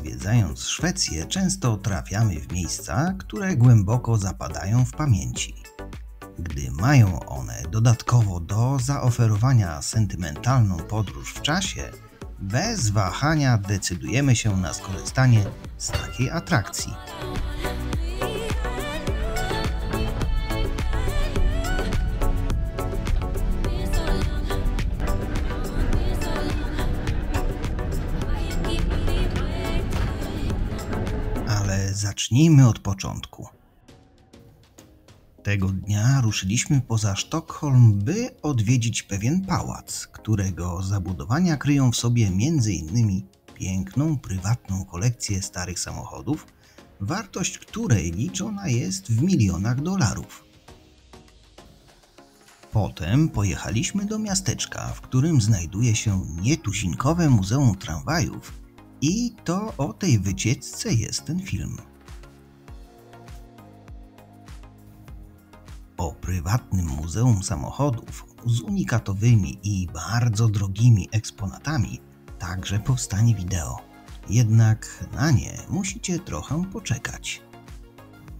Zwiedzając Szwecję, często trafiamy w miejsca, które głęboko zapadają w pamięci. Gdy mają one dodatkowo do zaoferowania sentymentalną podróż w czasie, bez wahania decydujemy się na skorzystanie z takiej atrakcji. Ale zacznijmy od początku. Tego dnia ruszyliśmy poza Sztokholm, by odwiedzić pewien pałac, którego zabudowania kryją w sobie m.in. piękną, prywatną kolekcję starych samochodów, wartość której liczona jest w milionach dolarów. Potem pojechaliśmy do miasteczka, w którym znajduje się nietuzinkowe muzeum tramwajów i to o tej wycieczce jest ten film. O prywatnym muzeum samochodów z unikatowymi i bardzo drogimi eksponatami także powstanie wideo, jednak na nie musicie trochę poczekać.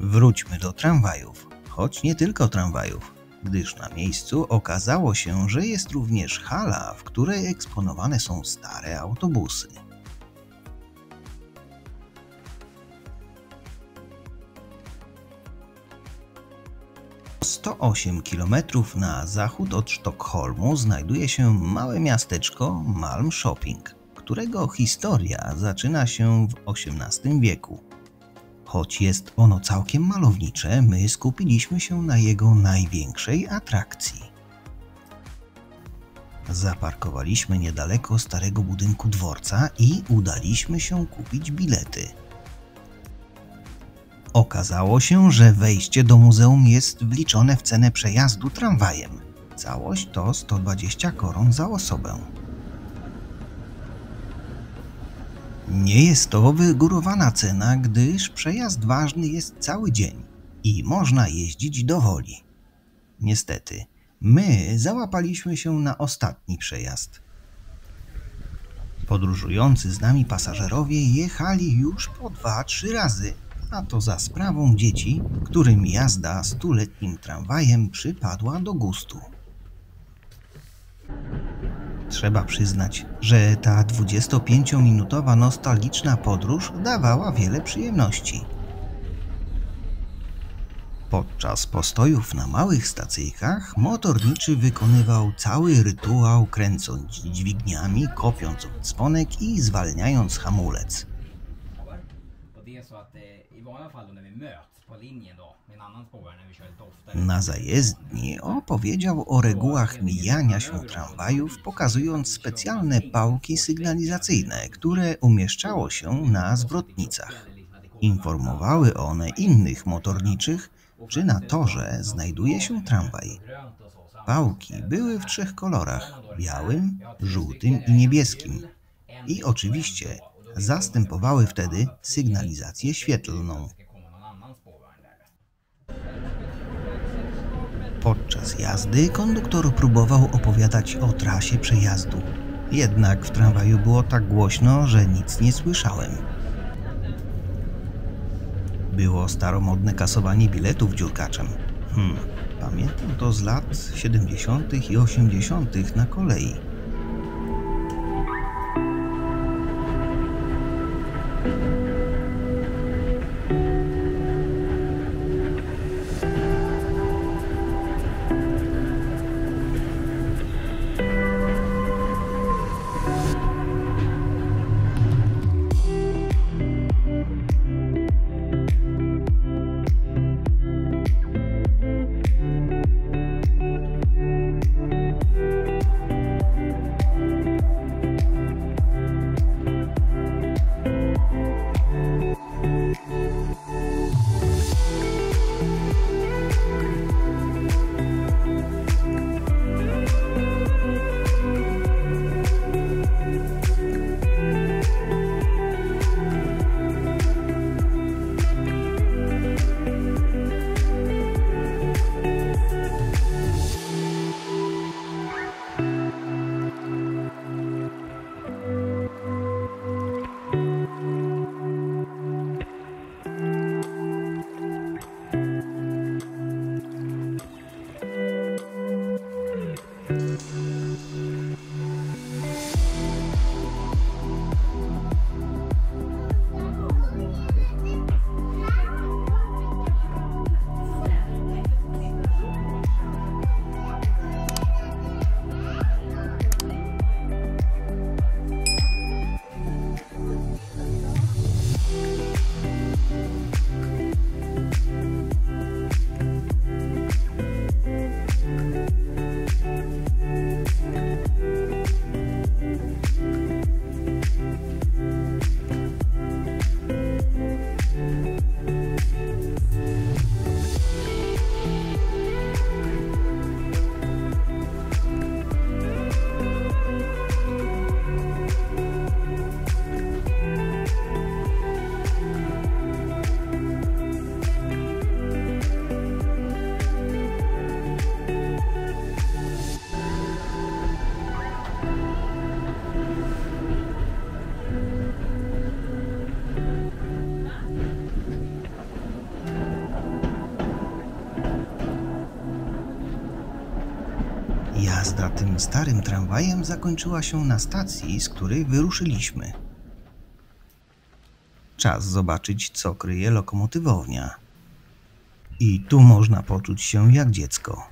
Wróćmy do tramwajów, choć nie tylko tramwajów, gdyż na miejscu okazało się, że jest również hala, w której eksponowane są stare autobusy. O 108 km na zachód od Sztokholmu znajduje się małe miasteczko Malmköping, którego historia zaczyna się w XVIII wieku. Choć jest ono całkiem malownicze, my skupiliśmy się na jego największej atrakcji. Zaparkowaliśmy niedaleko starego budynku dworca i udaliśmy się kupić bilety. Okazało się, że wejście do muzeum jest wliczone w cenę przejazdu tramwajem. Całość to 120 koron za osobę. Nie jest to wygórowana cena, gdyż przejazd ważny jest cały dzień i można jeździć do woli. Niestety, my załapaliśmy się na ostatni przejazd. Podróżujący z nami pasażerowie jechali już po 2-3 razy. A to za sprawą dzieci, którym jazda 100-letnim tramwajem przypadła do gustu. Trzeba przyznać, że ta 25-minutowa nostalgiczna podróż dawała wiele przyjemności. Podczas postojów na małych stacyjkach motorniczy wykonywał cały rytuał, kręcąc dźwigniami, kopiąc w dzwonek i zwalniając hamulec. Na zajezdni opowiedział o regułach mijania się tramwajów, pokazując specjalne pałki sygnalizacyjne, które umieszczało się na zwrotnicach. Informowały one innych motorniczych, czy na torze znajduje się tramwaj. Pałki były w 3 kolorach – białym, żółtym i niebieskim. I oczywiście zastępowały wtedy sygnalizację świetlną. Podczas jazdy konduktor próbował opowiadać o trasie przejazdu. Jednak w tramwaju było tak głośno, że nic nie słyszałem. Było staromodne kasowanie biletów dziurkaczem. Pamiętam to z lat 70. i 80. na kolei. Jazda tym starym tramwajem zakończyła się na stacji, z której wyruszyliśmy. Czas zobaczyć, co kryje lokomotywownia. I tu można poczuć się jak dziecko.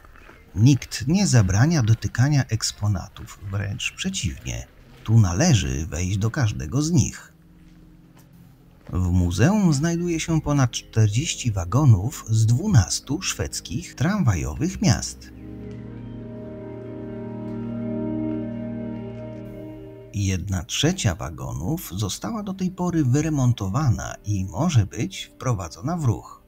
Nikt nie zabrania dotykania eksponatów, wręcz przeciwnie. Tu należy wejść do każdego z nich. W muzeum znajduje się ponad 40 wagonów z 12 szwedzkich tramwajowych miast. Jedna trzecia wagonów została do tej pory wyremontowana i może być wprowadzona w ruch.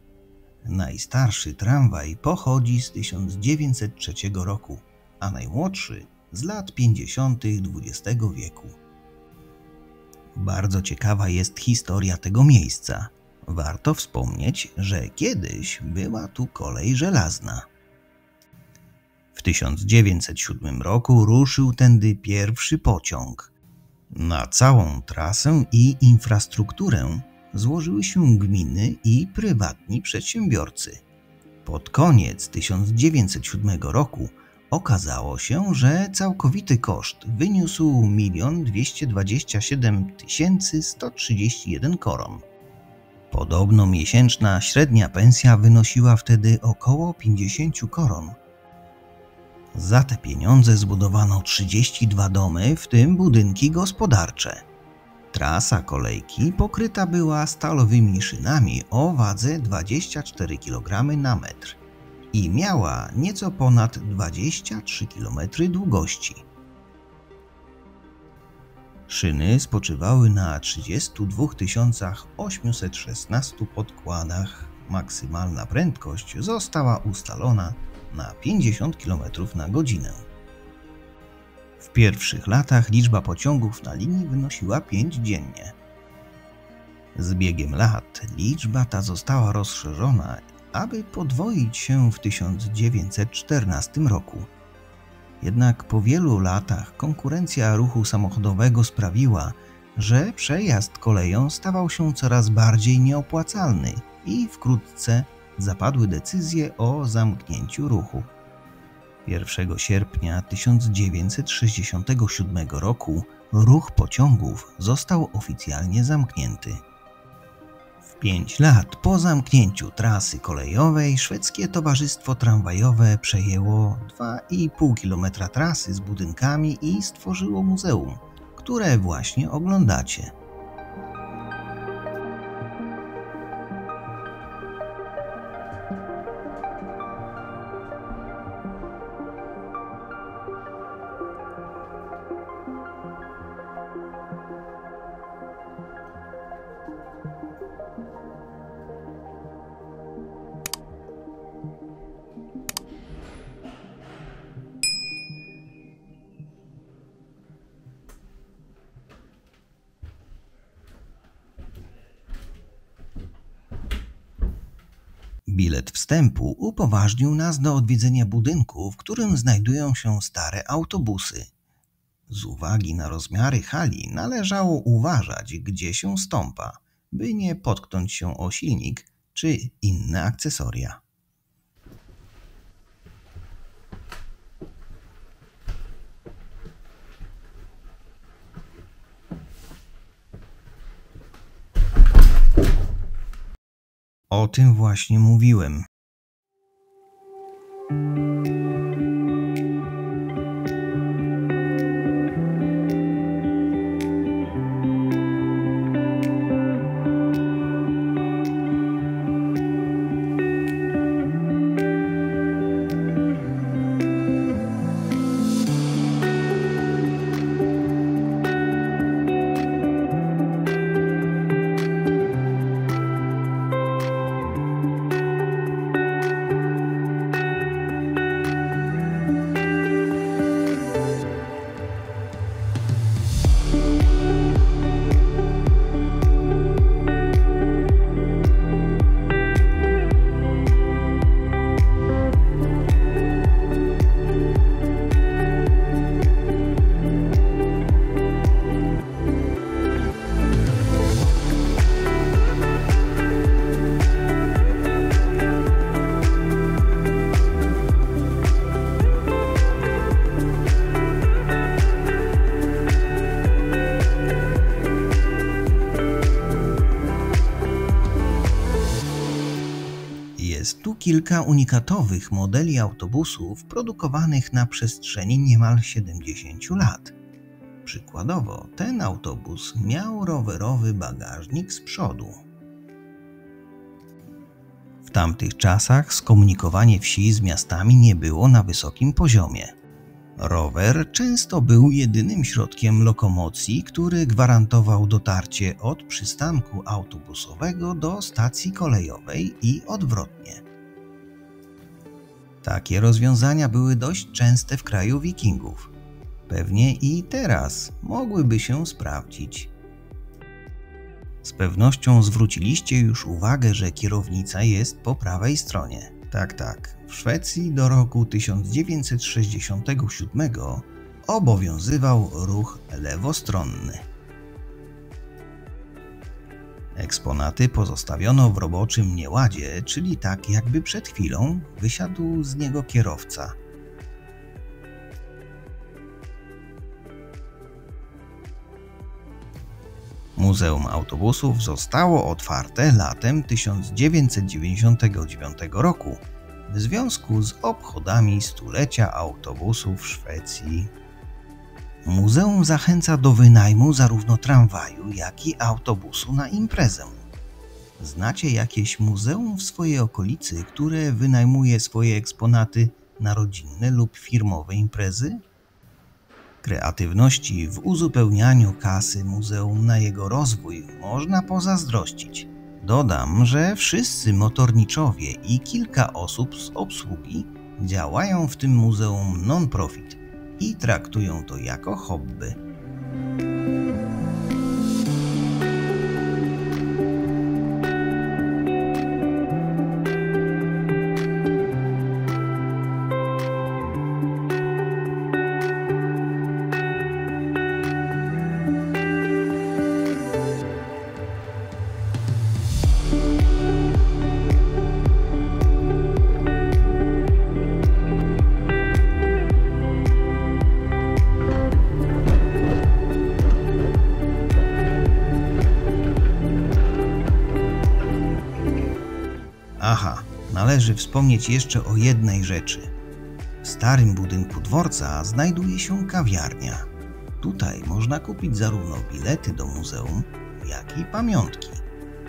Najstarszy tramwaj pochodzi z 1903 roku, a najmłodszy z lat 50. XX wieku. Bardzo ciekawa jest historia tego miejsca. Warto wspomnieć, że kiedyś była tu kolej żelazna. W 1907 roku ruszył tędy pierwszy pociąg. Na całą trasę i infrastrukturę złożyły się gminy i prywatni przedsiębiorcy. Pod koniec 1907 roku okazało się, że całkowity koszt wyniósł 1 227 131 koron. Podobno miesięczna średnia pensja wynosiła wtedy około 50 koron. Za te pieniądze zbudowano 32 domy, w tym budynki gospodarcze. Trasa kolejki pokryta była stalowymi szynami o wadze 24 kg na metr i miała nieco ponad 23 km długości. Szyny spoczywały na 32 816 podkładach. Maksymalna prędkość została ustalona na 50 km/h. W pierwszych latach liczba pociągów na linii wynosiła 5 dziennie. Z biegiem lat liczba ta została rozszerzona, aby podwoić się w 1914 roku. Jednak po wielu latach konkurencja ruchu samochodowego sprawiła, że przejazd koleją stawał się coraz bardziej nieopłacalny i wkrótce zapadły decyzje o zamknięciu ruchu. 1 sierpnia 1967 roku ruch pociągów został oficjalnie zamknięty. W 5 lat po zamknięciu trasy kolejowej szwedzkie towarzystwo tramwajowe przejęło 2,5 km trasy z budynkami i stworzyło muzeum, które właśnie oglądacie. Bilet wstępu upoważnił nas do odwiedzenia budynku, w którym znajdują się stare autobusy. Z uwagi na rozmiary hali należało uważać, gdzie się stąpa, by nie potknąć się o silnik czy inne akcesoria. O tym właśnie mówiłem. stu kilka unikatowych modeli autobusów produkowanych na przestrzeni niemal 70 lat. Przykładowo ten autobus miał rowerowy bagażnik z przodu. W tamtych czasach skomunikowanie wsi z miastami nie było na wysokim poziomie. Rower często był jedynym środkiem lokomocji, który gwarantował dotarcie od przystanku autobusowego do stacji kolejowej i odwrotnie. Takie rozwiązania były dość częste w kraju Wikingów. Pewnie i teraz mogłyby się sprawdzić. Z pewnością zwróciliście już uwagę, że kierownica jest po prawej stronie. Tak. W Szwecji do roku 1967 obowiązywał ruch lewostronny. Eksponaty pozostawiono w roboczym nieładzie, czyli tak jakby przed chwilą wysiadł z niego kierowca. Muzeum Autobusów zostało otwarte latem 1999 roku w związku z obchodami stulecia autobusów w Szwecji. Muzeum zachęca do wynajmu zarówno tramwaju, jak i autobusu na imprezę. Znacie jakieś muzeum w swojej okolicy, które wynajmuje swoje eksponaty na rodzinne lub firmowe imprezy? Kreatywności w uzupełnianiu kasy muzeum na jego rozwój można pozazdrościć. Dodam, że wszyscy motorniczowie i kilka osób z obsługi działają w tym muzeum non-profit i traktują to jako hobby. Aha, należy wspomnieć jeszcze o jednej rzeczy. W starym budynku dworca znajduje się kawiarnia. Tutaj można kupić zarówno bilety do muzeum, jak i pamiątki.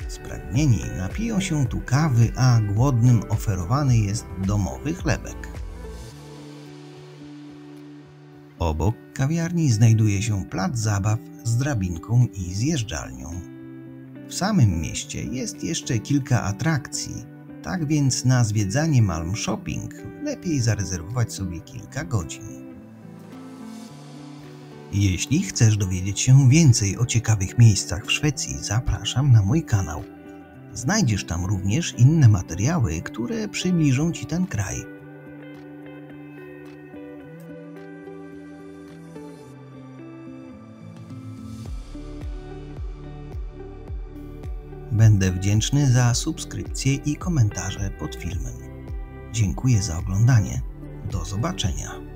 Spragnieni napiją się tu kawy, a głodnym oferowany jest domowy chlebek. Obok kawiarni znajduje się plac zabaw z drabinką i zjeżdżalnią. W samym mieście jest jeszcze kilka atrakcji. Tak więc na zwiedzanie Malmköping lepiej zarezerwować sobie kilka godzin. Jeśli chcesz dowiedzieć się więcej o ciekawych miejscach w Szwecji, zapraszam na mój kanał. Znajdziesz tam również inne materiały, które przybliżą Ci ten kraj. Będę wdzięczny za subskrypcje i komentarze pod filmem. Dziękuję za oglądanie. Do zobaczenia.